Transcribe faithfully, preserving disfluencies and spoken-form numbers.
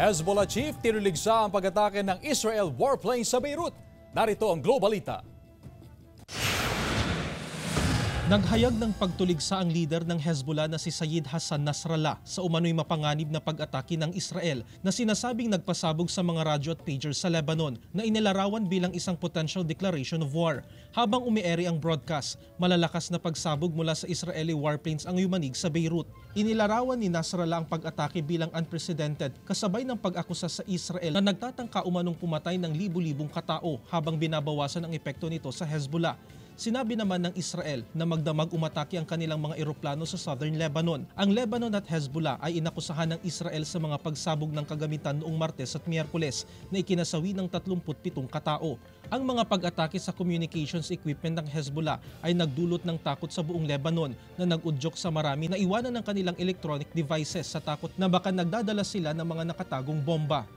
Hezbollah chief, tinuligsa ang pag-atake ng Israel warplane sa Beirut. Narito ang Globalita. Naghayag ng pagtuligsa ang leader ng Hezbollah na si Sayid Hassan Nasrallah sa umano'y mapanganib na pag-atake ng Israel na sinasabing nagpasabog sa mga radyo at pagers sa Lebanon na inilarawan bilang isang potential declaration of war. Habang umiere ang broadcast, malalakas na pagsabog mula sa Israeli warplanes ang yumanig sa Beirut. Inilarawan ni Nasrallah ang pag-atake bilang unprecedented kasabay ng pag-akusa sa Israel na nagtatangka umanong pumatay ng libu-libong katao habang binabawasan ang epekto nito sa Hezbollah. Sinabi naman ng Israel na magdamag umatake ang kanilang mga eroplano sa southern Lebanon. Ang Lebanon at Hezbollah ay inakusahan ng Israel sa mga pagsabog ng kagamitan noong Martes at Miyerkules na ikinasawi ng tatlumpu't pitong katao. Ang mga pag-atake sa communications equipment ng Hezbollah ay nagdulot ng takot sa buong Lebanon na nag-udyok sa marami na iwanan ng kanilang electronic devices sa takot na baka nagdadala sila ng mga nakatagong bomba.